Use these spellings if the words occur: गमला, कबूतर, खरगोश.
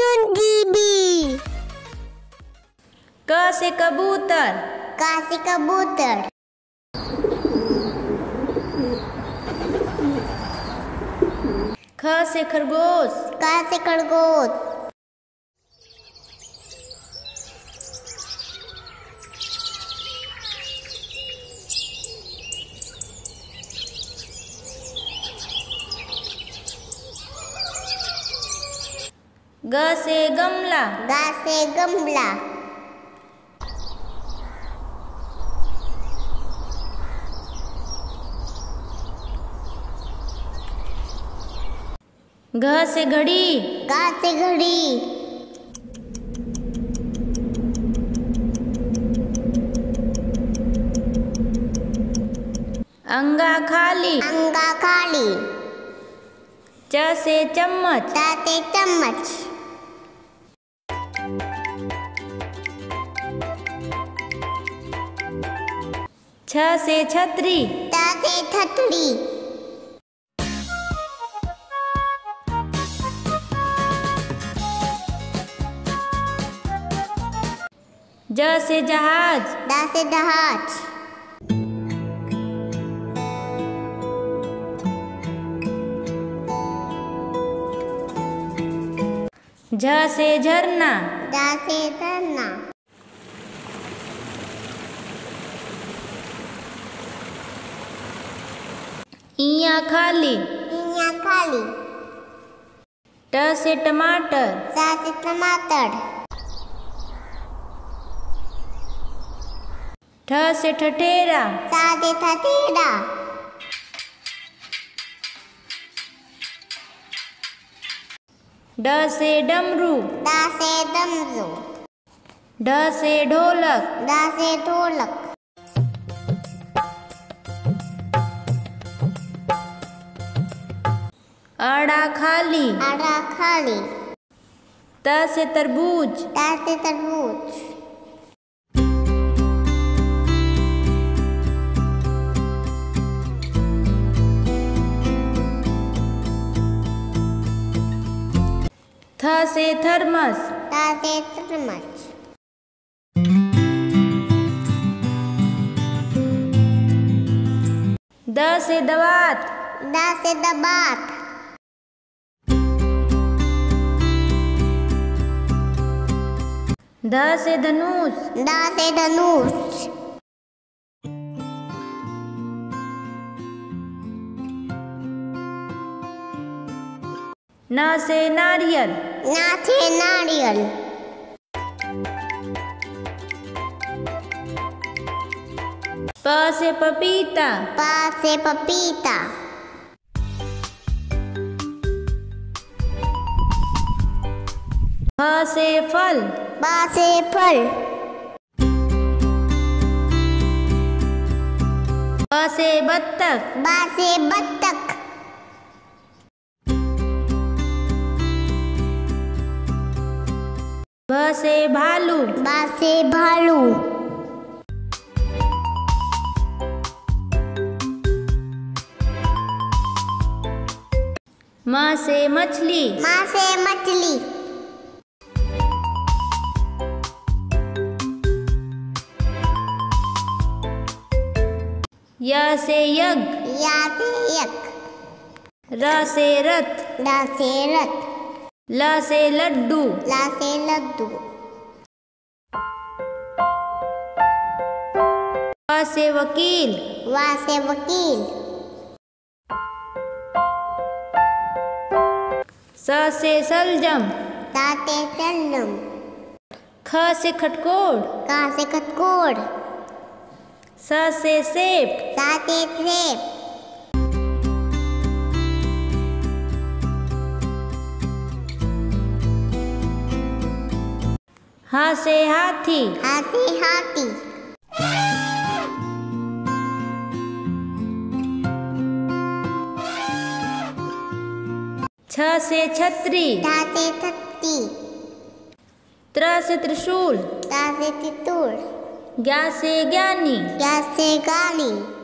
चुनगी। क से कबूतर, क से कबूतर। ख से खरगोश, ख से खरगोश। ग से गमला, ग से गमला। घ से घड़ी, घ से घड़ी। अंगा खाली, अंगा खाली। च से चम्मच, च से चम्मच। छ से छतरी, छ से छतरी। ज से जहाज, ज से जहाज। झ से झरना, झ से झरना। इया खाली, इया खाली। ट से टमाटर, ट से टमाटर। ठ से ठठेरा, ठ से ठठेरा। ड से डमरू, ड से डमरू। ढ से ढोलक, ढ से ढोलक। अड़ा खाली, अड़ा खाली। त से तरबूज, त से तरबूज। थ से थर्मस, त से थर्मस। द से दवात, द से दवात। ध से धनुष, ध से धनुष। न से नारियल, न से नारियल। प से पपीता, प से पपीता। फ से फल, फ से फल। ब से बत्तख, ब से बत्तख। भ से भालू, भ से भालू। म से मछली, म से मछली। य से यज्ञ, य से यज्ञ। र से रथ, र से रथ। ल से लड्डू, ल से लड्डू। व से वकील, व से वकील। स से सलजम, स से सलजम। ख से खटकोड़, ख से खटकोड़। स से सेब, स से सेब। ह से हाथी, ह से हाथी। छ से छतरी, छ से छतरी। त्र से त्रिशूल, त्र से त्रिशूल। ज्ञा से ज्ञानी, ज्ञा से गाली।